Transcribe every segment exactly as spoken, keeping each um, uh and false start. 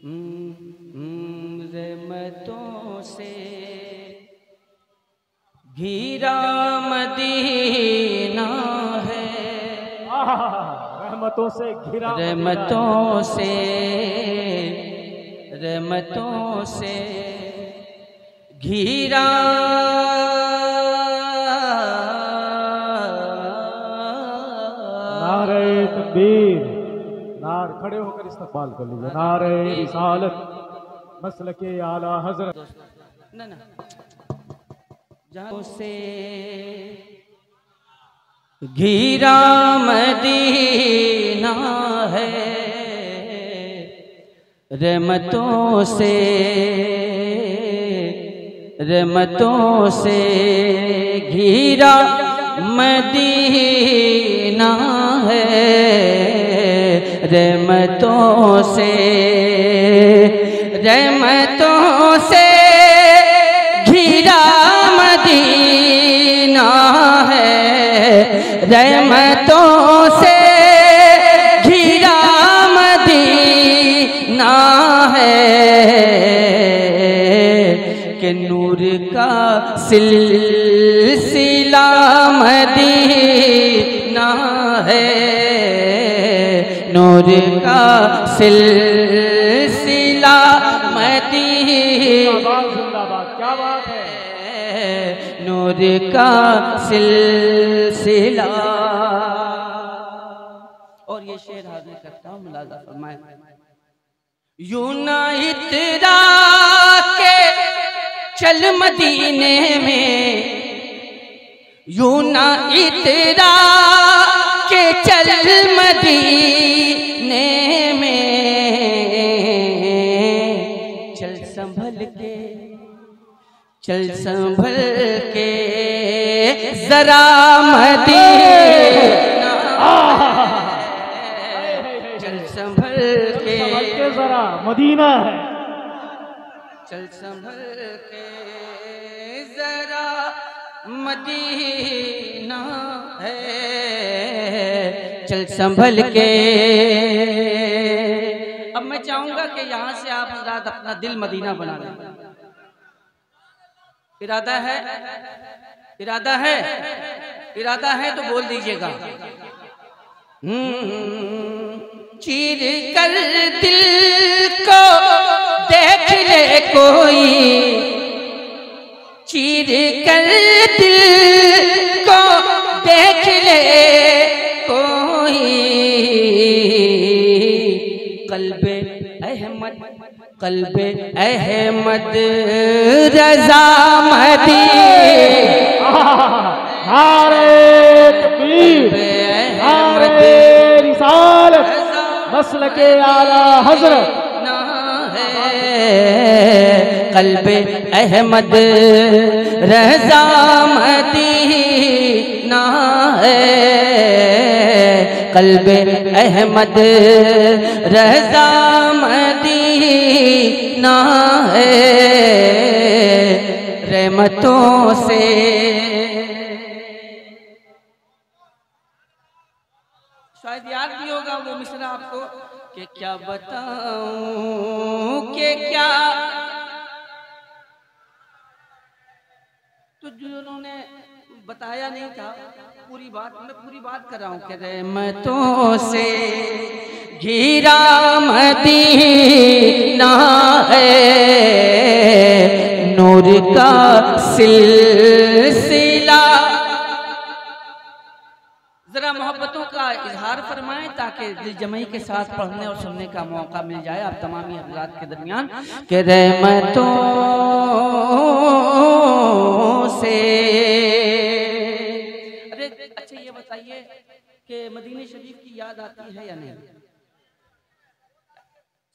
रहमतों से घिरा मदीना है, रहमतों से घिरा, रहमतों से, रहमतों से घिरा नार खड़े होकर इस्तकबाल कर लीजिए। नारे रिसालत मसलके आला हजरत ना ना जहां से घिरा मदीना है, रहमतों से, रहमतों से घिरा मदीना है, रहमतों से, रहमतों से घिरा मदीना है, रहमतों से घिरा मदीना है, के नूर का सिलसिला मदीना है, नूर का सिलसिला मदीना, क्या बात है, नूर का सिलसिला। और ये शेर हाजिर करता हूँ, मुलाजा फरमाए। यूनाइट रा के चल मदीने में, यूनाइट रा के चल मदीने में, चल संभल के, चल संभल के जरा मदीना, चल संभल के जरा मदीना है, चल संभल के जरा मदीना है, चल संभल के। अब मैं चाहूंगा कि यहाँ से आप हजरात अपना दिल मदीना बना लें। इरादा है, इरादा है, इरादा है तो बोल दीजिएगा। चीर कर दिल को देख ले कोई, चीर कर दिल को देख ले कोई, कल्बे अहमद, कल्बे अहमद रज़ा मदीना, नारे तकबीर, नारे रिसालत मसलके आला हजरत, कल्बे अहमद रज़ा मदीना है, कल्बे अहमद रज़ा मदीना है, रहमतों से, शायद याद भी होगा वो मिसरा आपको कि क्या बताऊं के क्या। तो जिन्होंने बताया नहीं था पूरी बात, मैं पूरी बात कर रहा हूँ कि रहमतों से घिरा मदीना है, नूर का सिलसिला। जरा मोहब्बतों का इजहार फरमाएं ताकि दिल जमाई के साथ पढ़ने और सुनने का मौका मिल जाए आप तमामी हजरात के दरमियान। के रहमतों से, अरे अच्छा ये बताइए कि मदीने शरीफ की याद आती है या नहीं?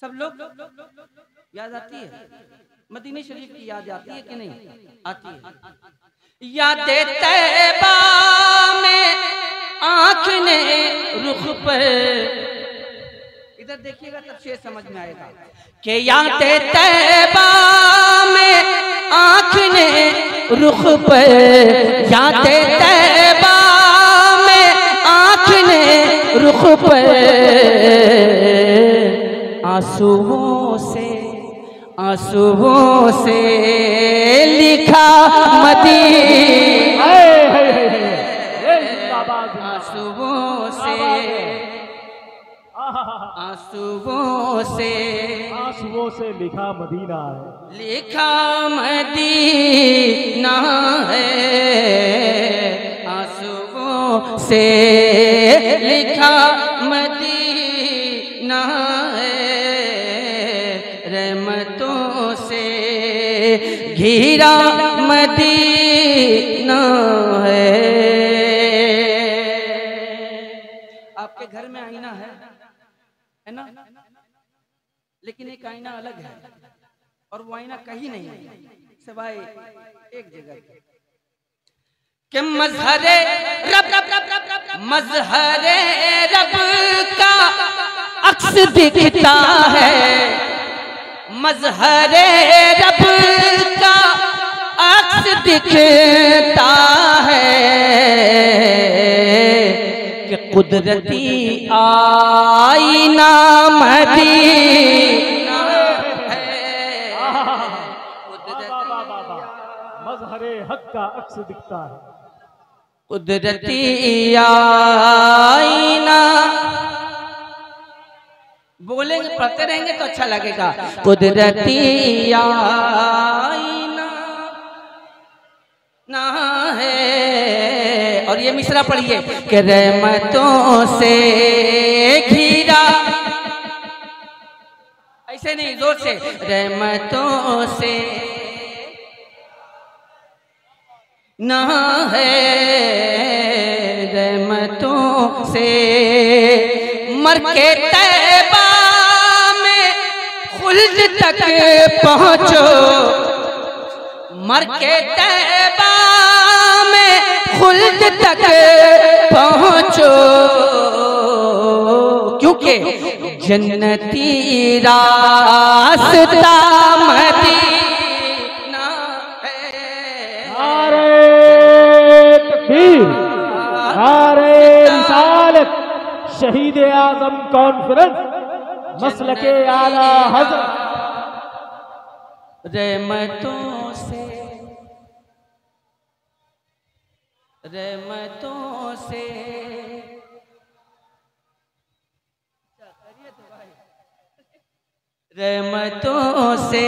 सब लोग, याद आती है मदीने शरीफ की? याद आती है कि नहीं आती है? याद तैयबा में आँख ने रुख पर, इधर देखिएगा तब शेर समझ में आएगा। के याद तैयबा में आँख ने रुख पर, याद तैयबा में आँख ने रुख पर, आंसुओं से, आंसुओं से लिखा मदीना, आंसुओं से, आंसुओं से, आंसुओं से लिखा मदीना है, लिखा मदीना है, आंसुओं से लिखा मदीना है, रहमतों से घिरा मदीना है। आपके घर में आईना है, है ना, लेकिन एक आईना अलग है और वो आईना कहीं नहीं है सिवाय एक जगह के। मजहरे रब, मजहरे रब का अक्स दिखता है, मजहरे रब का अक्स दिखता है, कुदरती आईना मदीना है, मजहरे हक का अक्स दिखता है, कुदरती आईना। बोलेंगे पढ़ते रहेंगे तो अच्छा लगेगा। कुदरती आईना ना है, और ये मिसरा पढ़िए, कि रहमतों से घिरा, ऐसे नहीं जोर से, रहमतों से ना है, रहमतों से मर के तैबा में खुल्द तक पहुँचो, मर के तैबा में खुल्द तक पहुँचो, क्योंकि जन्नती रास्ता मदीना है। नारे तकबीर, नारे रिसालत, शहीद ए आजम कॉन्फ्रेंस, मसलके आला हज़रत। रहमतों से, रहमतों से रहमतों से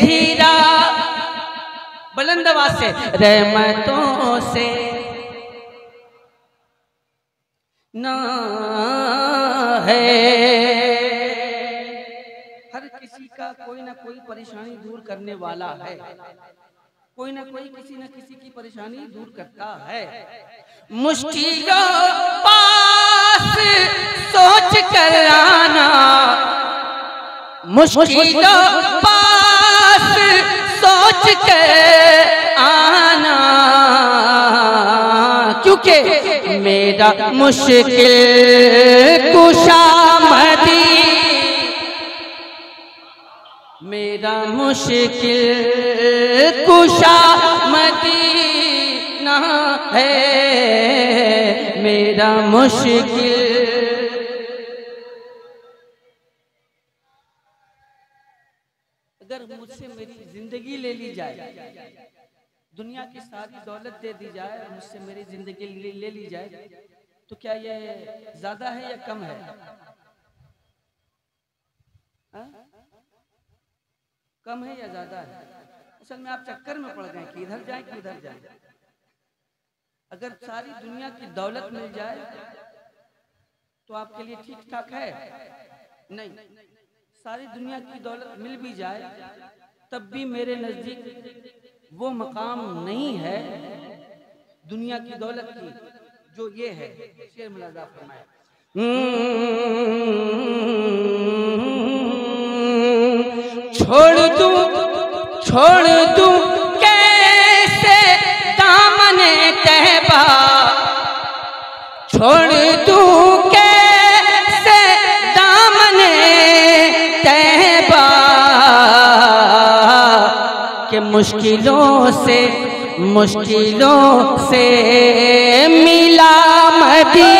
घिरा, बुलंद आवाज से, रहमतों से ना है। हर किसी का कोई ना कोई परेशानी दूर करने वाला है, कोई ना कोई किसी न किसी की परेशानी दूर करता है। मुश्किलों पास सोच कर आना, मुश्किलों पास सोच कर आना, क्योंकि मेरा मुश्किल कुशा मदीना, मेरा मुश्किल कुशा मदीना है, मेरा मुश्किल अगर मुझसे मेरी जिंदगी ले ली जाए, दुनिया की सारी दौलत दे दी जाए, मुझसे मेरी जिंदगी ले ली जाए, तो क्या यह ज्यादा है या कम है? हा? कम है या ज्यादा है? असल में आप चक्कर में पड़ गए कि इधर जाए कि उधर जाए। अगर सारी दुनिया की दौलत मिल जाए तो आपके लिए ठीक ठाक है? नहीं। सारी दुनिया की दौलत मिल भी जाए तब भी मेरे नजदीक वो मकाम नहीं है दुनिया की दौलत की जो ये है। शेर मुलाजा फरमाए, छोड़ दूं, छोड़ दूं कैसे दामने तैबा, छोड़ दूं कैसे दामने तैबा, के मुश्किलों से, मुश्किलों से मिला मदीना।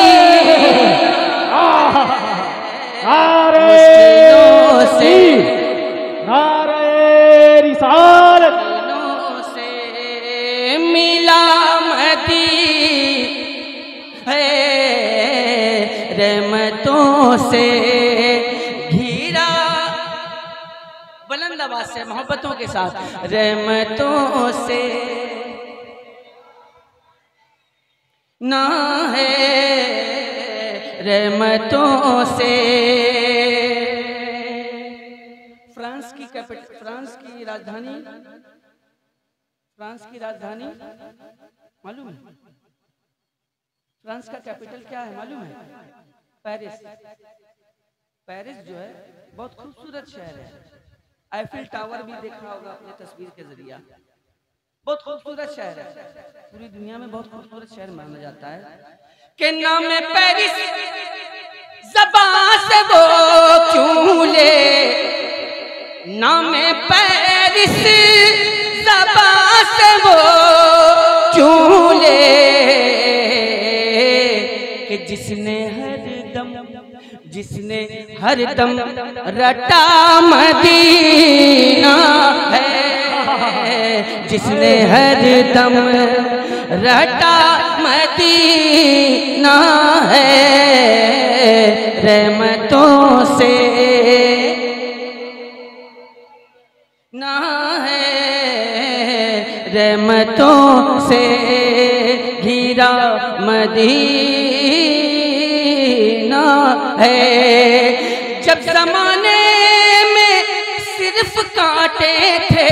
बुलंद आवाज से मोहब्बतों के साथ रहमतों से ना है रहमतों से। फ्रांस की कैपिटल फ्रांस की राजधानी फ्रांस की राजधानी मालूम है? फ्रांस का कैपिटल क्या है मालूम है? पेरिस। पेरिस जो है बहुत खूबसूरत शहर है। आईफिल टावर भी देखा होगा अपने तस्वीर के जरिए, बहुत खूबसूरत शहर है। पूरी दुनिया में बहुत खूबसूरत शहर माना जाता है के नाम है पेरिस। ज़बान से वो क्यों ले नाम है पेरिस वो क्यों ले कि जिसने हर दम जिसने हर दम रटा मदीना है, जिसने हर दम रटा मदीना है रहमतों से ना है रहमतों से घिरा मदीना है। जब जमाने में सिर्फ कांटे थे,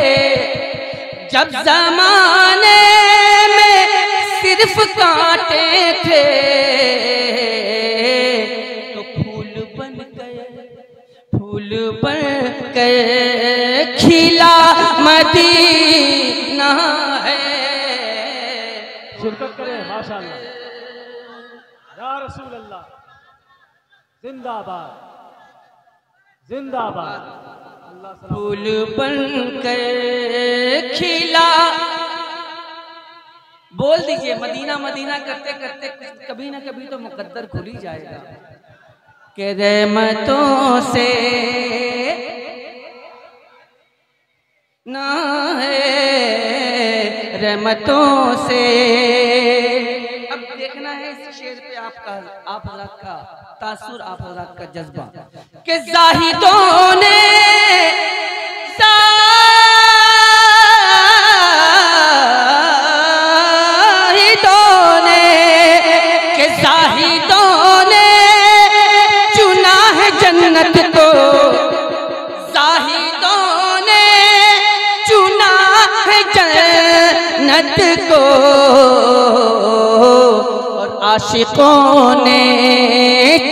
जब जमाने में सिर्फ कांटे थे तो फूल बन गए फूल बन गए खिला मदी है। शिरकत करें माशाल्लाह। या रसूल अल्लाह जिंदाबाद जिंदाबाद। फूल बन के खिला बोल दीजिए। मदीना मदीना करते करते कभी ना कभी तो मुकद्दर खुल ही जाएगा के रहमतों से ना है रहमतों से। अब देखना है इस शेर पे आपका आप हज़रात का तासुर, आप हज़रात का जज्बा के जाहिदों ने जाहिदों ने के जाहिदों ने चुना है जन्नत को, जन्नत को और आशिकों ने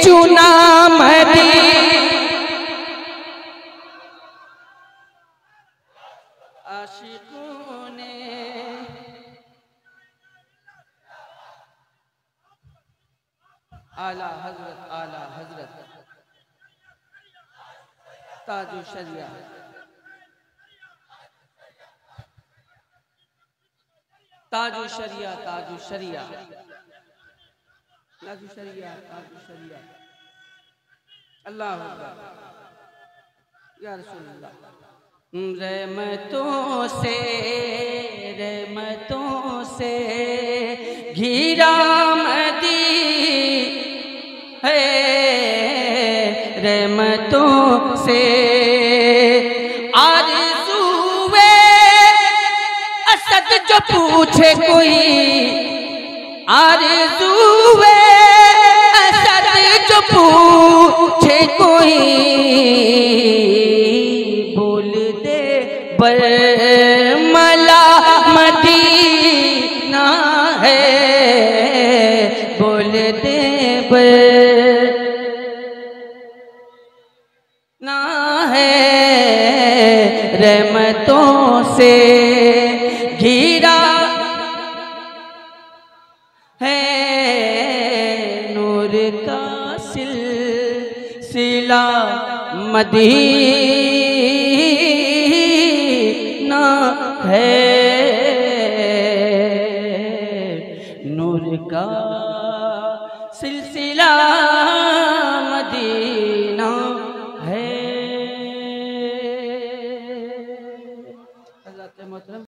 चुना मदीना। आशिकों ने आला हजरत आला हजरत ताजु शरिया ताजु शरिया ताजु शरिया ताजु शरिया ताजु शरिया। अल्लाह या रसूल अल्लाह। रहमतों से रहमतों से घिरा मदीना है, रहमतों से जो पूछे कोई आरज़ूए असद जो पूछे कोई बोल दे बरमला मदीना है, बोल दे बरमला है रहमतों से घिरा है नूर का सिलसिला मदीना है, नूर का सिलसिला मदीना है। हज़रत मोहतरम।